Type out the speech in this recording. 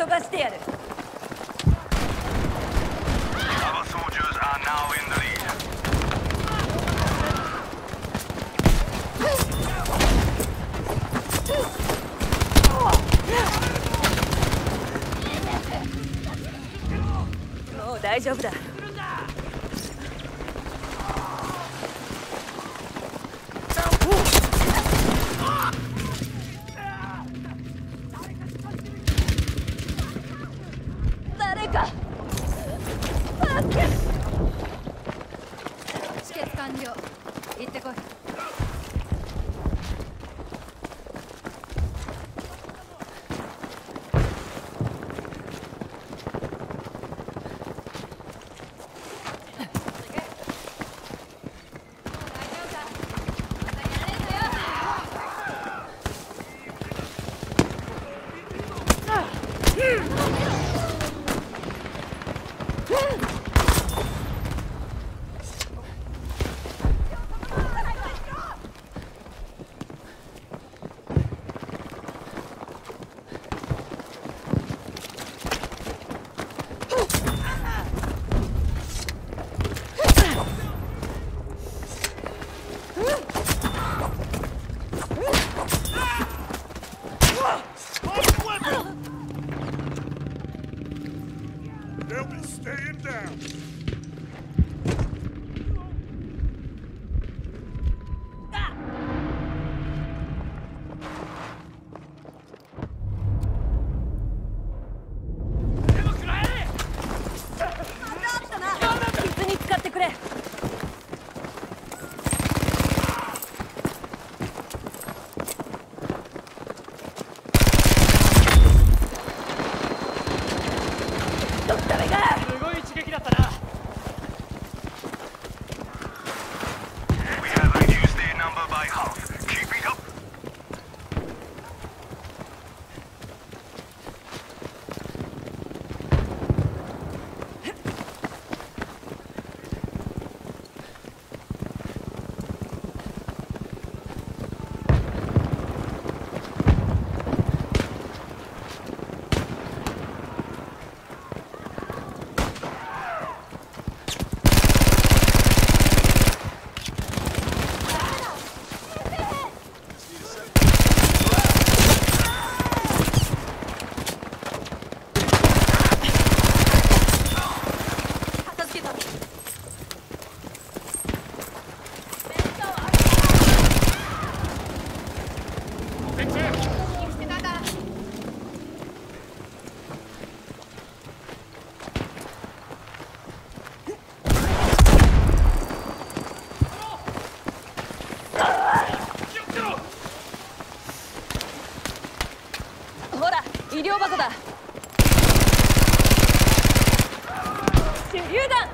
吹き飛ばしてやる。 大丈夫だ。誰か。止血完了。行ってこい。手榴弾。